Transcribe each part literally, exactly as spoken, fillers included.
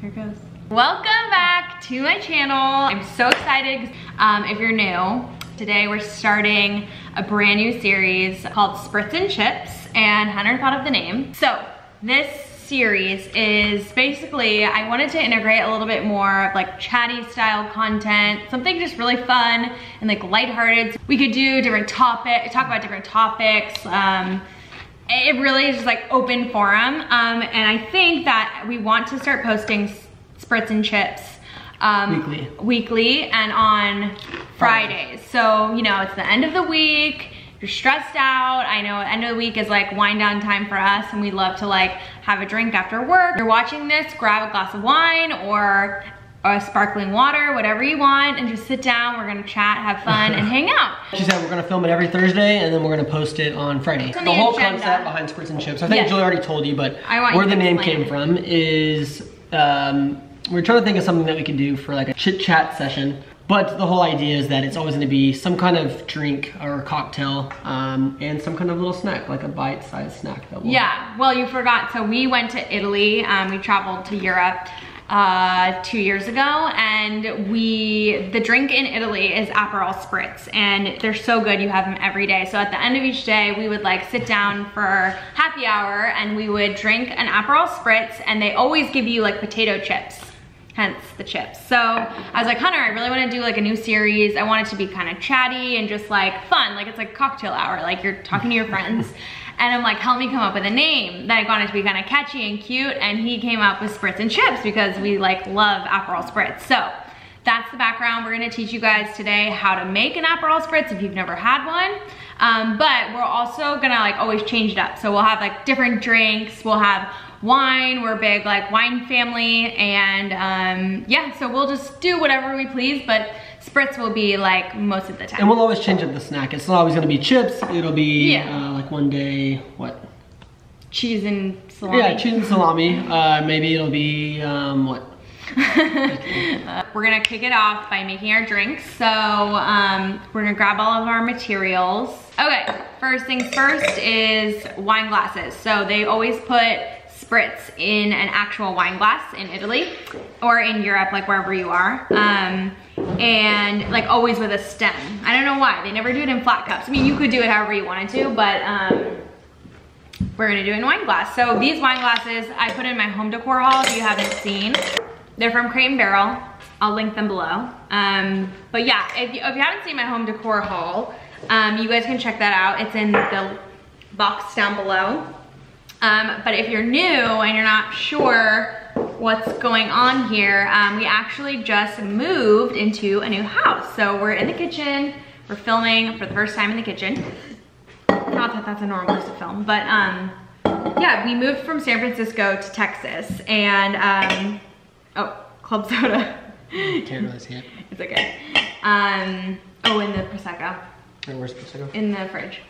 Here goes. Welcome back to my channel. I'm so excited. Um, if you're new, today we're starting a brand new series called Spritz and Chips, and Hunter thought of the name. So this series is basically, I wanted to integrate a little bit more of like chatty style content, something just really fun and like lighthearted. We could do different topics, talk about different topics. Um, it really is just like open forum. Um, and I think that we want to start posting Spritz and Chips um, weekly. weekly and on Fridays. So, you know, it's the end of the week. You're stressed out. I know end of the week is like wind down time for us, and we love to like have a drink after work. If you're watching this, grab a glass of wine or a sparkling water, whatever you want, and just sit down. We're gonna chat, have fun, and hang out. She said we're gonna film it every Thursday, and then we're gonna post it on Friday. The, the whole agenda. Concept behind Spritz and Chips, I think yes. Julia already told you, but I want where you the name came it. From is um, we're trying to think of something that we could do for like a chit chat session. But the whole idea is that it's always gonna be some kind of drink or cocktail um, and some kind of little snack, like a bite-sized snack. That we'll yeah, well you forgot, so we went to Italy, um, we traveled to Europe uh, two years ago, and we, the drink in Italy is Aperol Spritz, and they're so good, you have them every day. So at the end of each day, we would like sit down for happy hour and we would drink an Aperol Spritz, and they always give you like potato chips. Hence the chips. So I was like, Hunter, I really want to do like a new series. I want it to be kind of chatty and just like fun. Like it's like cocktail hour. Like you're talking to your friends. And I'm like, help me come up with a name. Then I wanted to be kind of catchy and cute. And he came up with Spritz and Chips because we like love Aperol Spritz. So that's the background. We're going to teach you guys today how to make an Aperol Spritz if you've never had one. Um, but we're also going to like always change it up. So we'll have like different drinks. We'll have wine, we're a big like wine family, and um yeah, so we'll just do whatever we please, but Spritz will be like most of the time. And we'll always change up the snack. It's not always gonna be chips, it'll be yeah. uh, like one day, what? Cheese and salami. Yeah, cheese and salami. Uh, maybe it'll be, um, what? uh, we're gonna kick it off by making our drinks. So um, we're gonna grab all of our materials. Okay, first things first is wine glasses. So they always put Spritz in an actual wine glass in Italy or in Europe, like wherever you are, um, and like always with a stem. I don't know why, they never do it in flat cups. I mean, you could do it however you wanted to, but um, we're gonna do it in wine glass. So these wine glasses I put in my home decor haul if you haven't seen. They're from Crate and Barrel. I'll link them below. Um, but yeah, if you, if you haven't seen my home decor haul, um, you guys can check that out. It's in the box down below. Um, but if you're new and you're not sure what's going on here, um, we actually just moved into a new house. So we're in the kitchen, we're filming for the first time in the kitchen. Not that that's a normal place to film, but um, yeah, we moved from San Francisco to Texas, and um, oh, club soda. Can't realize yet. It's okay. Um, oh, in the Prosecco. Where's Prosecco? In the fridge.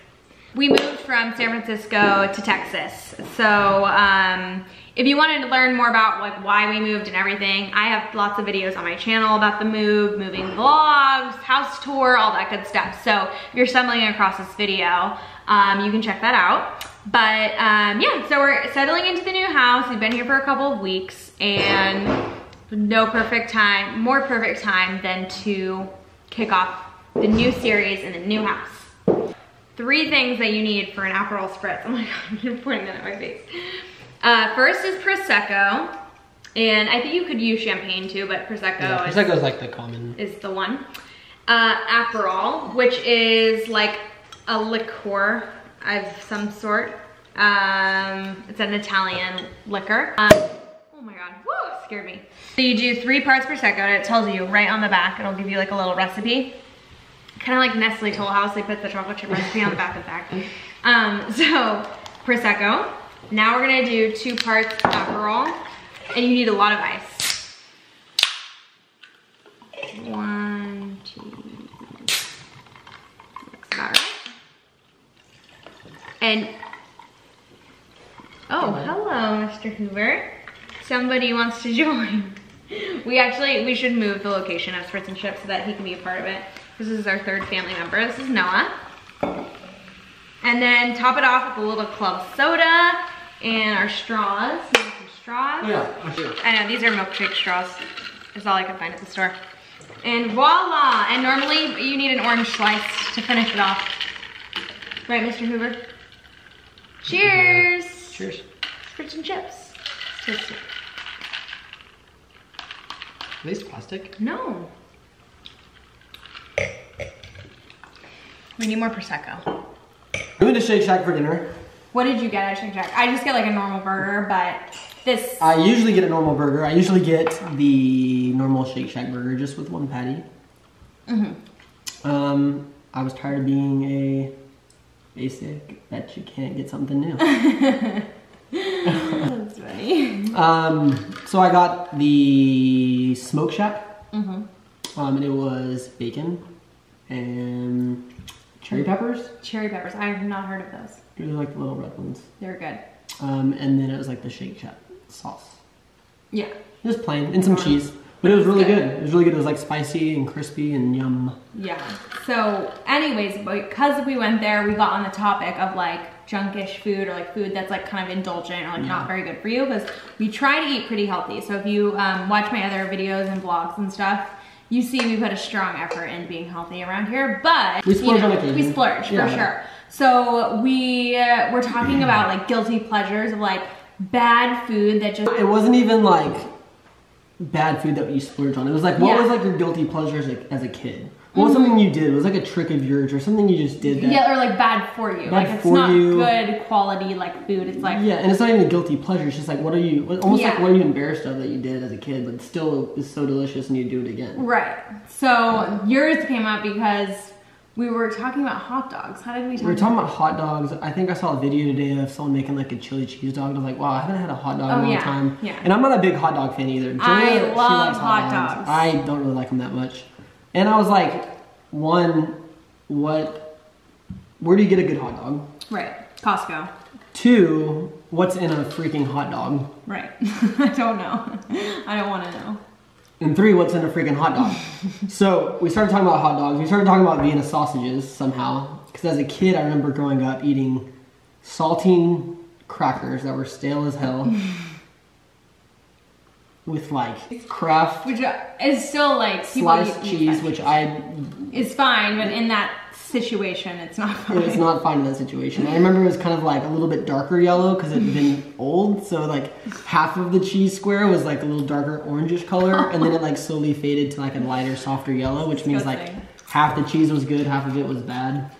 We moved from San Francisco to Texas. So um, if you wanted to learn more about like why we moved and everything, I have lots of videos on my channel about the move, moving vlogs, house tour, all that good stuff. So if you're stumbling across this video, um, you can check that out. But um, yeah, so we're settling into the new house. We've been here for a couple of weeks, and no perfect time, more perfect time than to kick off the new series in the new house. Three things that you need for an Aperol Spritz. Oh my God, you're pointing that at my face. Uh, first is Prosecco. And I think you could use champagne too, but Prosecco, yeah, Prosecco is, is like the common. Is the one. Uh, Aperol, which is like a liqueur of some sort. Um, it's an Italian liquor. Um, oh my God, whoa, scared me. So you do three parts Prosecco, and it tells you right on the back, it'll give you like a little recipe. Kind of like Nestle Toll House, they put the chocolate chip recipe on the back of the bag. Um, so, Prosecco. Now we're gonna do two parts Aperol, and you need a lot of ice. One, two, looks about right. And, oh, hello, Mister Hoover. Somebody wants to join. We actually, we should move the location of Spritz and Chips so that he can be a part of it. This is our third family member. This is Noah. And then top it off with a little club soda And our straws. Some straws. Yeah, sure. I know, these are milkshake straws. It's all I could find at the store. And voila! And normally you need an orange slice to finish it off. Right, Mister Hoover? Cheers! Yeah. Cheers. Spritz and chips. Let's taste it. Are these plastic? No. We need more Prosecco. We went to Shake Shack for dinner. What did you get at Shake Shack? I just get like a normal burger, but this... I usually get a normal burger. I usually get the normal Shake Shack burger just with one patty. Mm-hmm. Um, I was tired of being a basic that you can't get something new. That's funny. Um, so I got the Smoke Shack. Mm-hmm. Um, and it was bacon and... Cherry peppers? Cherry peppers. I have not heard of those. They're like the little red ones. They're good. Um, and then it was like the Shake Shack sauce. Yeah. Just plain and some North. cheese. But it was really good. good. It was really good. It was like spicy and crispy and yum. Yeah. So anyways, because we went there, we got on the topic of like junkish food or like food that's like kind of indulgent or like yeah. not very good for you, because we try to eat pretty healthy. So if you um, watch my other videos and vlogs and stuff, you see we put a strong effort in being healthy around here, but we splurge, you know, like we splurge yeah. for sure. So we uh, were talking yeah. about like guilty pleasures of like bad food that just... It wasn't even like bad food that you splurged on. It was like, what yeah. was like your guilty pleasures like, as a kid? What was mm-hmm. something you did? It was like a trick of yours or something you just did that... Yeah, or like bad for you. Bad like it's for not you. Good quality like food. It's like... Yeah, and it's not even a guilty pleasure. It's just like, what are you... Almost yeah. like what are you embarrassed of that you did as a kid, but still is so delicious and you do it again. Right. So yeah. yours came up because we were talking about hot dogs. How did we talk We were talking about, about hot dogs. I think I saw a video today of someone making like a chili cheese dog. And I was like, wow, I haven't had a hot dog oh, in a long yeah. time. Yeah. And I'm not a big hot dog fan either. Julia, I love hot, hot dogs. dogs. I don't really like them that much. And I was like, one, what, where do you get a good hot dog? Right, Costco. Two, what's in a freaking hot dog? Right, I don't know. I don't want to know. And three, what's in a freaking hot dog? So we started talking about hot dogs. We started talking about Vienna sausages somehow. Because as a kid, I remember growing up eating saltine crackers that were stale as hell. With like Kraft, which is still like sliced cheese, which I is fine, but in that situation, it's not fine. It's not fine in that situation. I remember it was kind of like a little bit darker yellow because it had been old, so like half of the cheese square was like a little darker orangish color, and then it like slowly faded to like a lighter, softer yellow, which means like half the cheese was good, half of it was bad.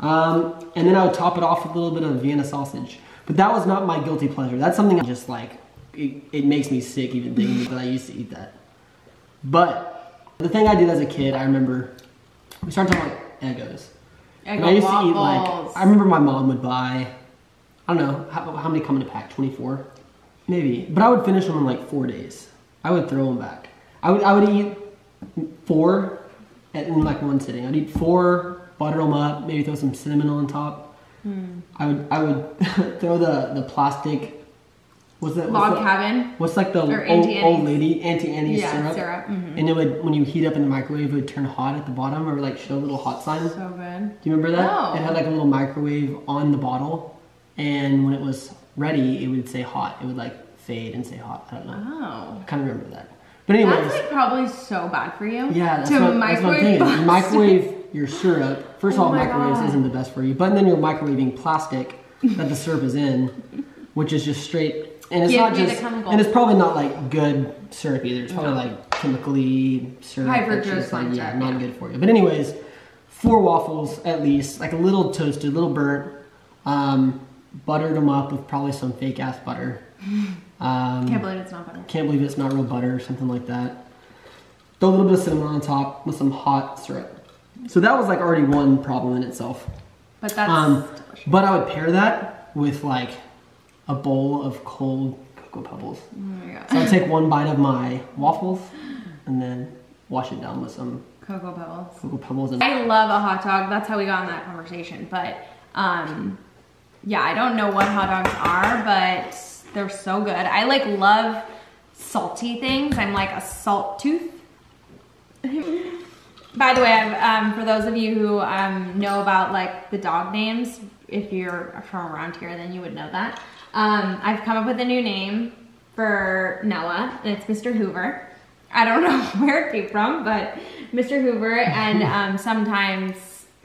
Um, and then I would top it off with a little bit of Vienna sausage, but that was not my guilty pleasure. That's something I just like. It, it makes me sick even thinking that I used to eat that. But the thing I did as a kid, I remember we started talking about Eggos. Eggo and I used waffles. to eat like, I remember my mom would buy, I don't know, how, how many come in a pack? twenty-four? Maybe. But I would finish them in like four days. I would throw them back. I would, I would eat four in like one sitting. I'd eat four, butter them up, maybe throw some cinnamon on top. Mm. I would, I would throw the, the plastic... What's that? Log Cabin. What's like the old, old lady Auntie Annie's yeah, syrup? syrup. Mm-hmm. And it would, when you heat up in the microwave, it would turn hot at the bottom, or like show a little hot sign. So good. Do you remember that? No. It had like a little microwave on the bottle, and when it was ready, it would say hot. It would like fade and say hot. I don't know. Oh. I kind of remember that. But anyways, that's like probably so bad for you. Yeah, that's, to what, microwave that's what I'm saying. Microwave your syrup. First of oh all, microwaves God. isn't the best for you, but then you're microwaving plastic that the syrup is in, which is just straight. And it's Give not just, and it's probably not like good syrup either. It's probably no. like chemically syrup. Hyperglycemic, like, yeah, not good for you. But anyways, four waffles at least, like a little toasted, a little burnt. Um, buttered them up with probably some fake ass butter. Um, can't believe it's not butter. Can't believe it's not real butter or something like that. Throw a little bit of cinnamon on top with some hot syrup. So that was like already one problem in itself. But that's um, delicious. But I would pair that with like a bowl of cold Cocoa Pebbles. Oh my God. So I take one bite of my waffles and then wash it down with some Cocoa Pebbles. Cocoa Pebbles. And I love a hot dog. That's how we got in that conversation. But um, yeah, I don't know what hot dogs are, but they're so good. I like love salty things. I'm like a salt tooth. By the way, I've, um, for those of you who um, know about like the dog names, if you're from around here, then you would know that. Um, I've come up with a new name for Noah, and it's Mister Hoover. I don't know where it came from, but Mister Hoover, and um, sometimes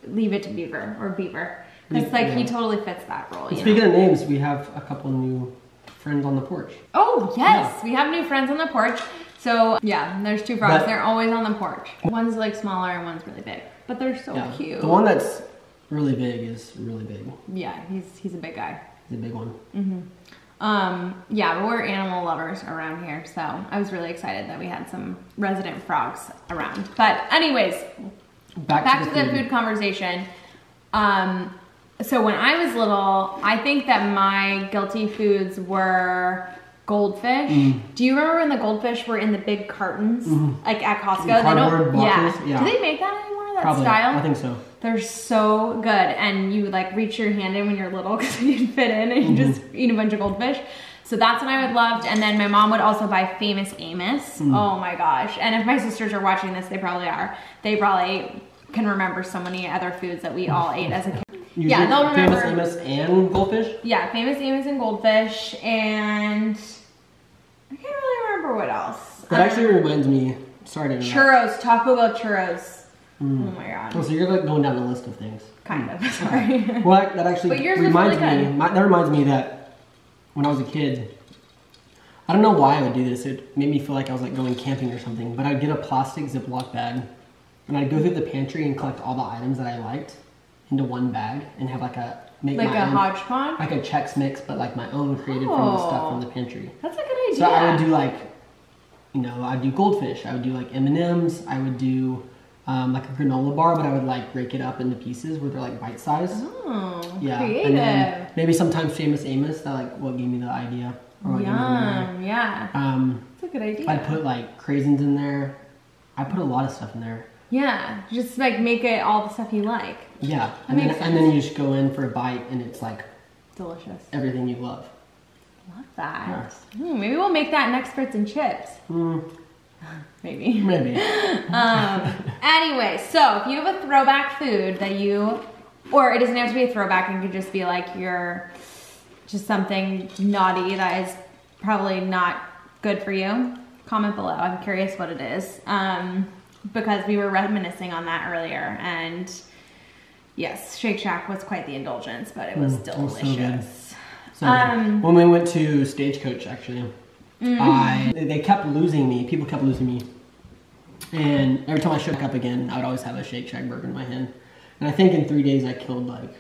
leave it to Beaver or Beaver. It's like, yeah. He totally fits that role. Speaking know? of names, we have a couple new friends on the porch. Oh, yes. Yeah. We have new friends on the porch. So, yeah, there's two frogs. But they're always on the porch. One's like smaller and one's really big, but they're so yeah. cute. The one that's really big is really big. Yeah, he's he's a big guy. He's a big one. Mm-hmm. Um, yeah, but we're animal lovers around here, so I was really excited that we had some resident frogs around. But anyways, back, back to, the, to food. the food conversation. Um, so when I was little, I think that my guilty foods were goldfish. Mm. Do you remember when the goldfish were in the big cartons, mm. like at Costco? They don't, yeah. yeah. Do they make that anymore? That Probably. style? I think so. They're so good, and you like reach your hand in when you're little because you can fit in, and you mm-hmm. just eat a bunch of goldfish. So that's what I would loved, and then my mom would also buy Famous Amos. Mm. Oh my gosh! And if my sisters are watching this, they probably are. They probably can remember so many other foods that we all ate as a kid. You yeah, they'll remember Famous Amos and goldfish. Yeah, Famous Amos and goldfish, and I can't really remember what else. That um, actually reminds me. Sorry to churros, that. Taco Bell churros. Mm. Oh my god. Oh, so you're like going down the list of things. Kind of, sorry. Well, that actually reminds really me, my, that reminds me that when I was a kid, I don't know why I would do this. It made me feel like I was like going camping or something, but I'd get a plastic Ziploc bag and I'd go through the pantry and collect all the items that I liked into one bag and have like a, make like my a own, hodgepodge? Like a Chex mix, but like my own created oh, from the stuff from the pantry. That's a good idea. So I would do like, you know, I'd do goldfish. I would do like M and M's. I would do... Um, like a granola bar, but I would like break it up into pieces where they're like bite size. Oh, yeah. Creative. And then maybe sometimes Famous Amos, that like what gave me the idea. Or what Yum, yeah. Um, that's a good idea. I put like craisins in there. I put a lot of stuff in there. Yeah, just like make it all the stuff you like. Yeah, and then, and then you just go in for a bite and it's like delicious. Everything you love. Love that. Yeah. Mm, maybe we'll make that next Spritz and Chips. Mm. Maybe. Maybe. um, anyway, so if you have a throwback food that you, or it doesn't have to be a throwback, it could just be like your, just something naughty that is probably not good for you, comment below. I'm curious what it is. Um, because we were reminiscing on that earlier, and yes, Shake Shack was quite the indulgence, but it was mm, delicious. So so um, when we went to Stagecoach, actually. Mm. I, they kept losing me. People kept losing me. And every time I shook up again, I would always have a Shake Shack burger in my hand. And I think in three days I killed like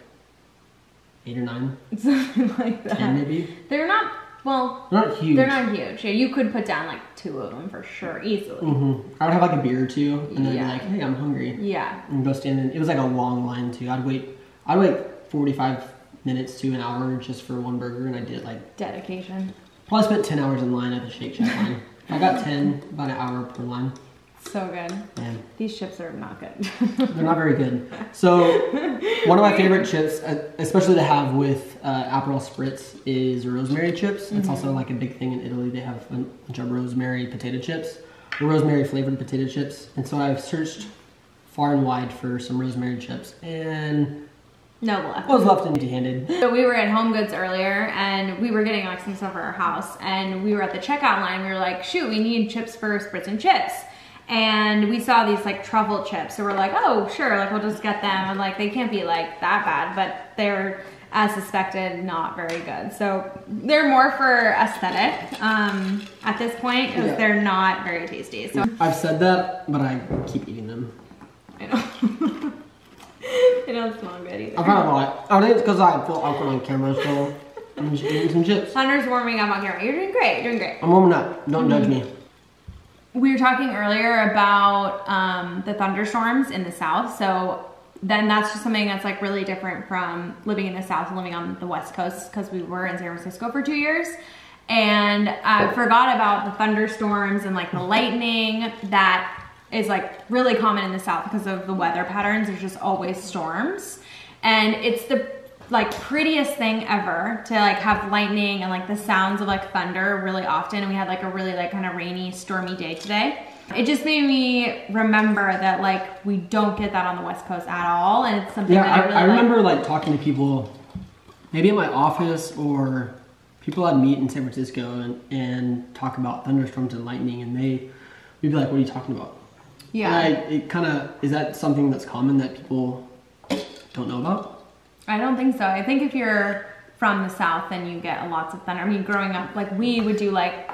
eight or nine. Something like that. Ten maybe. They're not, well. They're not huge. They're not huge. Yeah, you could put down like two of them for sure, easily. Mm-hmm. I would have like a beer or two, and then yeah. be like, hey, I'm hungry. Yeah. And go stand in. It was like a long line too. I'd wait, I'd wait forty-five minutes to an hour just for one burger, and I did like. Dedication. Well, I spent ten hours in line at the Shake Shack line. I got ten, about an hour per line. So good. Yeah. These chips are not good. They're not very good. So one of my favorite chips, especially to have with uh, Aperol Spritz, is rosemary chips. Mm-hmm. It's also like a big thing in Italy. They have a bunch of rosemary potato chips, or rosemary flavored potato chips. And so I've searched far and wide for some rosemary chips, and no left. What was left empty handed. So we were at Home Goods earlier, and we were getting like some stuff for our house, and we were at the checkout line. We were like, shoot, we need chips for Spritz and Chips. And we saw these like truffle chips. So we're like, oh, sure, like we'll just get them. And like, they can't be like that bad, but they're, as suspected, not very good. So they're more for aesthetic um, at this point, because yeah. they're not very tasty. So I've said that, but I keep eating them. I know. It don't smell good either. I probably not. I think it's because I feel awkward on camera, so I'm just eating some chips. Hunter's warming up on camera. You're doing great. You're doing great. I'm warming up. Don't judge mm-hmm. me. We were talking earlier about um, the thunderstorms in the South. So then that's just something that's like really different from living in the South and living on the West Coast, because we were in San Francisco for two years. And I forgot about the thunderstorms and like the lightning that is like really common in the South because of the weather patterns. There's just always storms, and it's the like prettiest thing ever to like have lightning and like the sounds of like thunder really often. And we had like a really like kind of rainy, stormy day today. It just made me remember that like we don't get that on the West Coast at all, and it's something. Yeah, that I, I, really I remember like. like talking to people, maybe in my office or people I'd meet in San Francisco and, and talk about thunderstorms and lightning, and they would be like, what are you talking about? Yeah. I, it kind of, is that something that's common that people don't know about? I don't think so. I think if you're from the South, then you get lots of thunder. I mean, growing up, like we would do like,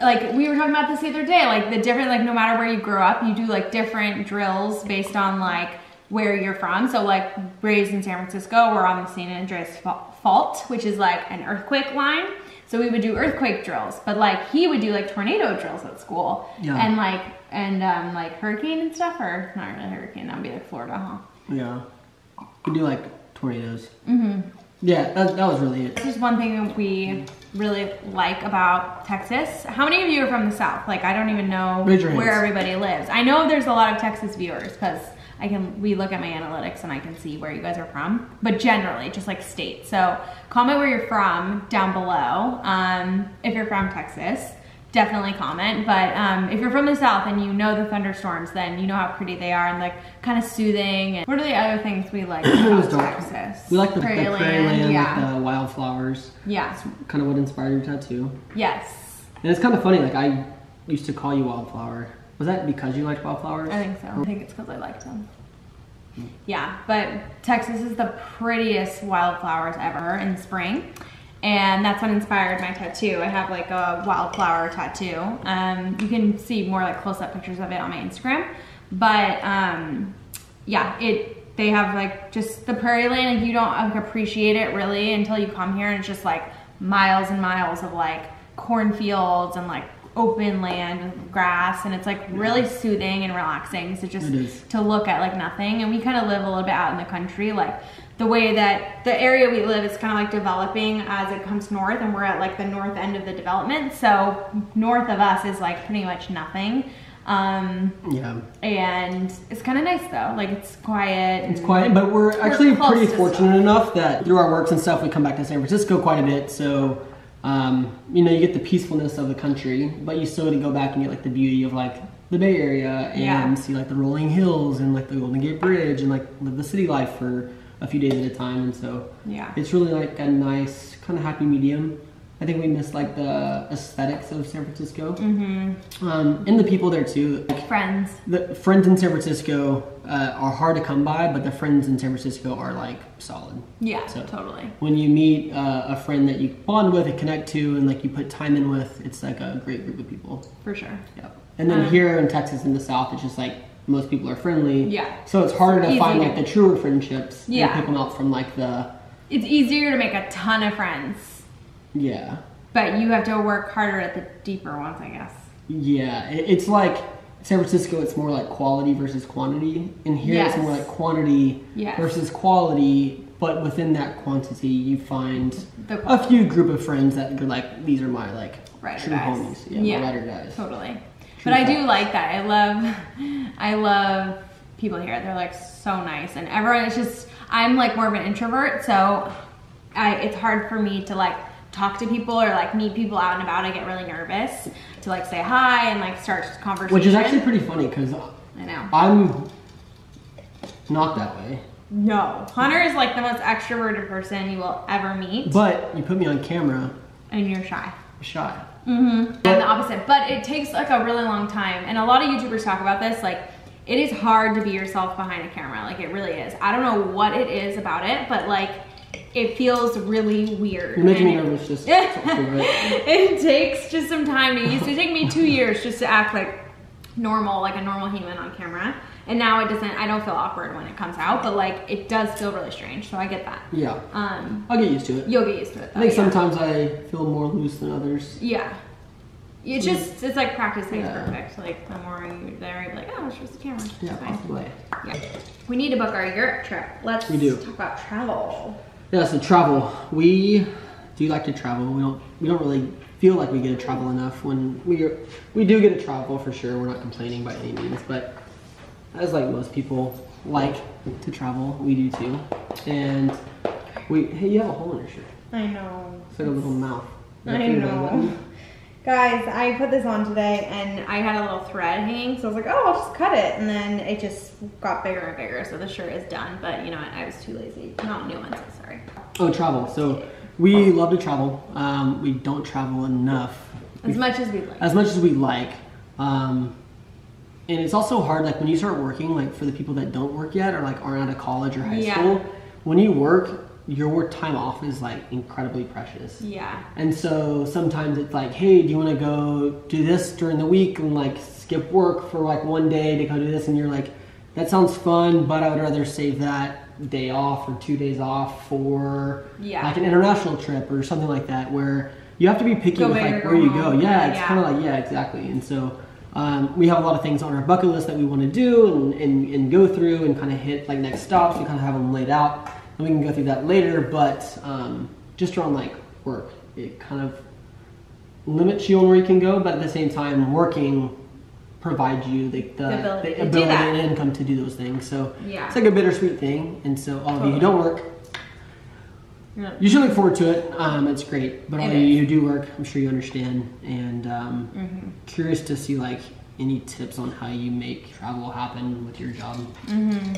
like we were talking about this the other day, like the different, like no matter where you grow up, you do like different drills based on like where you're from. So like raised in San Francisco, we're on the San Andreas Fault, which is like an earthquake line. So we would do earthquake drills, but like he would do like tornado drills at school, yeah. and like, and um, like hurricane and stuff, or not really hurricane, that would be like Florida, huh? Yeah, we do like tornadoes. Mm-hmm. Yeah, that, that was really it. This is one thing we really like about Texas. How many of you are from the South? Like, I don't even know where everybody lives. I know there's a lot of Texas viewers because I can. We look at my analytics and I can see where you guys are from. But generally, just like state. So comment where you're from down below. Um, if you're from Texas, definitely comment. But um, if you're from the South and you know the thunderstorms, then you know how pretty they are and like kind of soothing. And what are the other things we like about Texas? We like the prairie, the prairie land, land yeah. with the wildflowers. Yeah. It's kind of what inspired your tattoo. Yes. And it's kind of funny, like I used to call you Wildflower. Was that because you liked wildflowers? I think so. I think it's because I liked them. Mm. Yeah, but Texas is the prettiest wildflowers ever in the spring. And that's what inspired my tattoo. I have like a wildflower tattoo. Um, you can see more like close-up pictures of it on my Instagram. But um, yeah, it they have like just the prairie land. Like you don't like, appreciate it really until you come here, and it's just like miles and miles of like cornfields and like open land with grass, and it's like really soothing and relaxing. So just to look at like nothing. And we kind of live a little bit out in the country, like. The way that the area we live is kind of like developing as it comes north, and we're at like the north end of the development. So north of us is like pretty much nothing. Um, yeah. And it's kind of nice though. Like it's quiet. It's quiet, but we're, we're actually pretty fortunate enough that through our works and stuff, we come back to San Francisco quite a bit. So, um, you know, you get the peacefulness of the country, but you still get to go back and get like the beauty of like the Bay Area and yeah. see like the rolling hills and like the Golden Gate Bridge and like live the city life for a few days at a time. And so yeah, it's really like a nice kind of happy medium. I think we miss like the aesthetics of San Francisco. Mm-hmm. um, and the people there too. Like, friends. The friends in San Francisco uh, are hard to come by, but the friends in San Francisco are like solid. Yeah, so totally. When you meet uh, a friend that you bond with and connect to and like you put time in with, it's like a great group of people. For sure. Yeah. And then um, here in Texas in the South, it's just like, most people are friendly. Yeah. So it's harder to easier. find like the truer friendships. Yeah. And pick them up from like the. It's easier to make a ton of friends. Yeah. But you have to work harder at the deeper ones, I guess. Yeah. It's like San Francisco, it's more like quality versus quantity. And here yes. it's more like quantity yes. versus quality. But within that quantity, you find a few group of friends that you're like, these are my like right true guys. homies. Yeah. yeah. My rider guys. Totally. But I do like that. I love, I love people here. They're like so nice, and everyone. It's just I'm like more of an introvert, so I, it's hard for me to like talk to people or like meet people out and about. I get really nervous to like say hi and like start conversation. Which is actually pretty funny because I know I'm not that way. No, Hunter is like the most extroverted person you will ever meet. But you put me on camera, and you're shy. Shy. Mm-hmm. And the opposite, but it takes like a really long time, and a lot of YouTubers talk about this, like it is hard to be yourself behind a camera, like it really is. I don't know what it is about it, but like it feels really weird. You're making me nervous just it takes just some time. It used to take me two years just to act like normal, like a normal human on camera, and now it doesn't. I don't feel awkward when it comes out, but like it does feel really strange, so I get that. Yeah. Um, I'll get used to it. You'll get used to it though, I think yeah. sometimes I feel more loose than others. Yeah. It just, it's like practice makes yeah. perfect. Like the more you're there, you're like, oh, it's just the camera. Yeah, awesome. Yeah. We need to book our Europe trip. Let's we do. talk about travel. Yeah, so travel. We do like to travel. We don't, we don't really feel like we get to travel enough. When we are, we do get to travel for sure. We're not complaining by any means, but as like most people like to travel, we do too. And we, hey, you have a hole in your shirt. I know. It's like a little mouth. I know. Guys, I put this on today and I had a little thread hanging, so I was like, oh, I'll just cut it. And then it just got bigger and bigger, so the shirt is done. But you know what? I was too lazy. Not new ones, I'm sorry. Oh, travel. So We love to travel. Um, we don't travel enough. As we, much as we like. As much as we like. Um, and it's also hard, like when you start working, like for the people that don't work yet or like aren't out of college or high yeah. school, when you work, your time off is like incredibly precious. Yeah. And so sometimes it's like, hey, do you want to go do this during the week and like skip work for like one day to go do this? And you're like, that sounds fun, but I would rather save that day off or two days off for yeah. like an international trip or something like that, where you have to be picky go with like where you go. Yeah, it's yeah. kind of like, yeah, exactly. And so um, we have a lot of things on our bucket list that we want to do and, and, and go through and kind of hit like next stops. We kind of have them laid out. And we can go through that later, but um, just around like work, it kind of limits you on where you can go, but at the same time, working provides you the, the, the ability, the ability and income to do those things. So yeah. it's like a bittersweet thing. And so all totally. of you who don't work, yeah. you should look forward to it. Um, it's great, but all of you who do work, I'm sure you understand. And um, mm-hmm. curious to see like any tips on how you make travel happen with your job. Mm-hmm.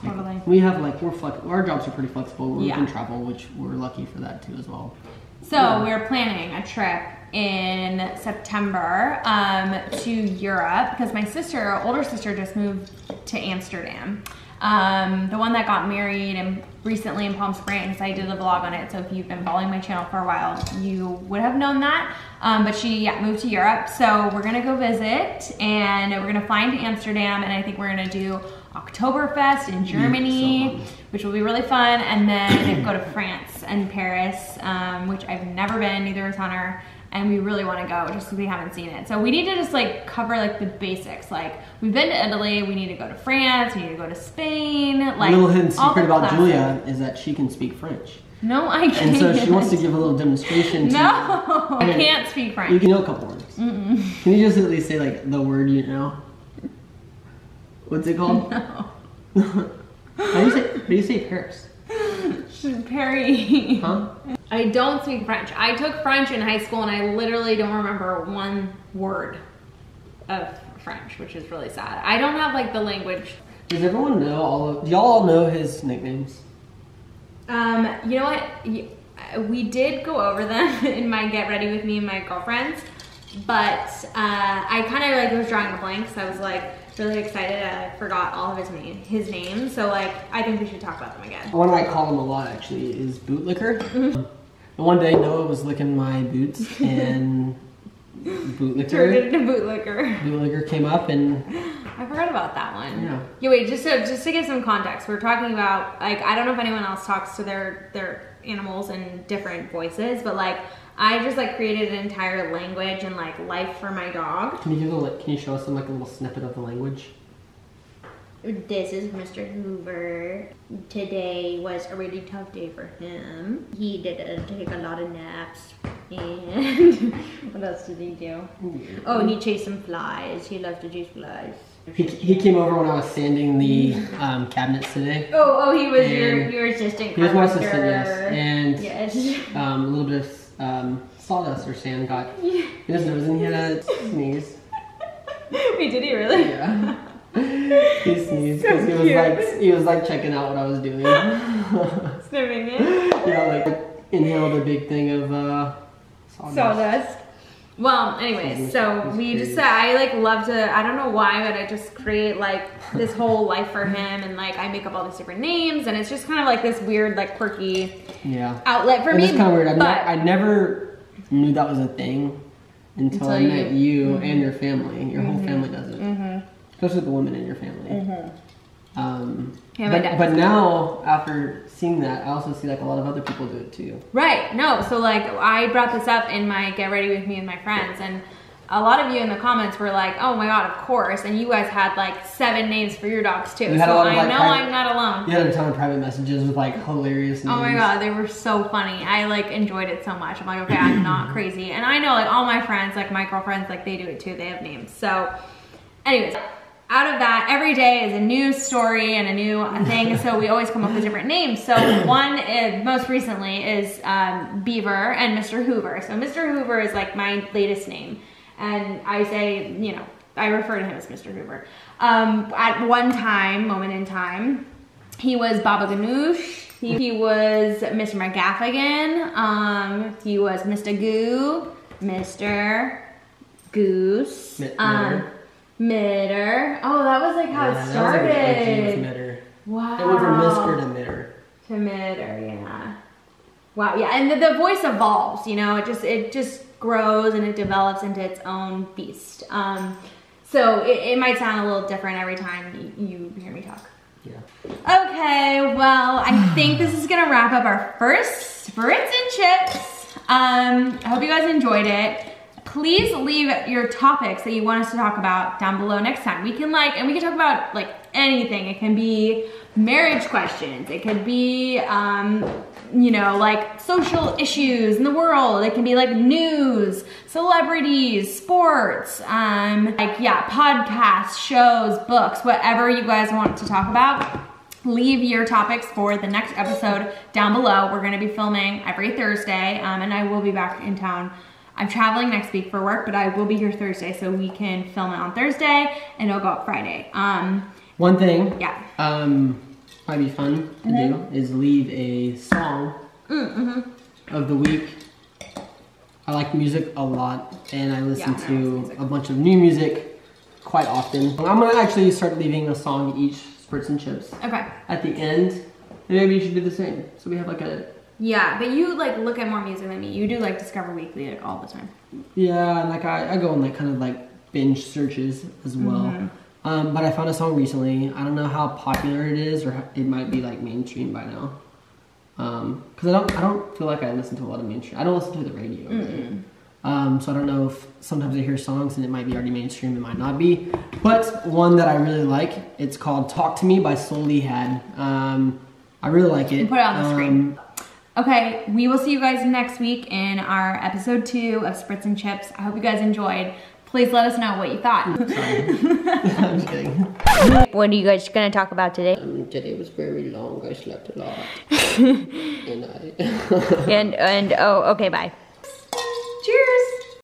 Totally. We have like, we're flex- our jobs are pretty flexible. We yeah. can travel, which we're lucky for that too as well. So yeah. we're planning a trip in September um, to Europe because my sister, our older sister, just moved to Amsterdam. Um, the one that got married and recently in Palm Springs, I did a vlog on it. So if you've been following my channel for a while, you would have known that. Um, but she yeah, moved to Europe. So we're going to go visit and we're going to fly to Amsterdam. And I think we're going to do Oktoberfest in Germany, so which will be really fun, and then go to France and Paris, um, which I've never been, neither is Hunter, and we really want to go just because we haven't seen it. So we need to just like cover like the basics. Like we've been to Italy, we need to go to France, we need to go to Spain. Like, little hidden secret about Julia is that she can speak French. No, I can't. And so she wants to give a little demonstration. To no, you. I can't speak French. You can know a couple words. Mm-mm. Can you just at least say like the word you know? What's it called? No. How do you say, how do you say Paris? Perry. Huh? I don't speak French. I took French in high school and I literally don't remember one word of French, which is really sad. I don't have like the language. Does everyone know all of, y'all all know his nicknames? Um, you know what? We did go over them in my Get Ready With Me and my girlfriends, but uh, I kind of like was drawing the blanks. I was like, really excited I forgot all of his name his name so like I think we should talk about them again. One I call him a lot actually is bootlicker. Mm-hmm. And one day Noah was licking my boots and bootlicker turned into bootlicker bootlicker came up and I forgot about that one. Yeah. Yeah, wait, just to just to give some context, we're talking about like I don't know if anyone else talks to their their animals in different voices, but like I just like created an entire language and like life for my dog. Can you give a, can you show us some like a little snippet of the language? This is Mister Hoover. Today was a really tough day for him. He did uh, take a lot of naps. And what else did he do? Oh, he chased some flies. He loves to chase flies. He, he came over when I was sanding the um, cabinets today. Oh, oh, he was your, your assistant. He was my assistant, yes. And yes. Um, a little bit of Um, sawdust or sand got yeah. in his nose and he had a sneeze. Wait, did he really? Yeah. He sneezed because so he, like, he was like checking out what I was doing. Sniffing it? Yeah, like inhaled a big thing of uh, sawdust. sawdust. Well, anyways, so we just, uh, I like love to, I don't know why, but I just create like this whole life for him and like I make up all these different names and it's just kind of like this weird, like quirky yeah. outlet for it me. It's kind of weird. I, mean, I never knew that was a thing until, until I met you, you mm-hmm. and your family. Your mm-hmm. whole family does it, mm-hmm. especially the women in your family. Mm-hmm. um, yeah, my dad but but now, after seeing that, I also see like a lot of other people do it too. Right, no, so like I brought this up in my Get Ready With Me and my friends and a lot of you in the comments were like, oh my god, of course, and you guys had like seven names for your dogs too, you so I like, know private, I'm not alone. You had a ton of private messages with like hilarious names. Oh my god, they were so funny. I like enjoyed it so much. I'm like, okay, I'm not crazy. And I know like all my friends, like my girlfriends, like they do it too, they have names. So anyways, out of that, every day is a new story and a new thing, so we always come up with different names. So one is, most recently is um, Beaver and Mister Hoover. So Mister Hoover is like my latest name, and I say, you know, I refer to him as Mister Hoover. Um, at one time, moment in time, he was Baba Ganoush, He, he was Mister McGaffigan. Um, he was Mister Goo, Mister Goose, M um, Mitter. Oh, that was like how yeah, it started. That was like Mitter. Wow. It went from Mister to Mitter. To Mitter, yeah. Wow, yeah, and the, the voice evolves. You know, it just it just grows and it develops into its own beast. Um, so it, it might sound a little different every time you, you hear me talk. Yeah. Okay, well, I think this is gonna wrap up our first Spritz and Chips. Um, I hope you guys enjoyed it. Please leave your topics that you want us to talk about down below next time. We can like, and we can talk about like anything. It can be marriage questions. It could be, um, you know, like social issues in the world. It can be like news, celebrities, sports, um, like yeah, podcasts, shows, books, whatever you guys want to talk about. Leave your topics for the next episode down below. We're gonna be filming every Thursday, um, and I will be back in town. I'm traveling next week for work, but I will be here Thursday, so we can film it on Thursday, and it'll go up Friday. Um, One thing, yeah, um, might be fun to mm-hmm. do is leave a song mm-hmm. of the week. I like music a lot, and I listen yeah, to I a bunch of new music quite often. I'm gonna actually start leaving a song each Spritz and Chips. Okay. At the end, maybe you should do the same. So we have like a. Yeah, but you like look at more music than me. You do like Discover Weekly like, all the time. Yeah, and like I, I go on like kind of like binge searches as well. Mm-hmm. Um, but I found a song recently. I don't know how popular it is, or how, it might be like mainstream by now. Um, because I don't I don't feel like I listen to a lot of mainstream. I don't listen to the radio. Mm-hmm. Um, so I don't know if sometimes I hear songs and it might be already mainstream, it might not be. But one that I really like, it's called "Talk to Me" by Soul D. Head. Um, I really like it. You put it on the um, screen. Okay, we will see you guys next week in our episode two of Spritz and Chips. I hope you guys enjoyed. Please let us know what you thought. I'm just kidding. What are you guys gonna talk about today? Um, today was very long. I slept a lot. And I... and, and, oh, okay, bye.